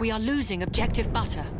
We are losing objective butter.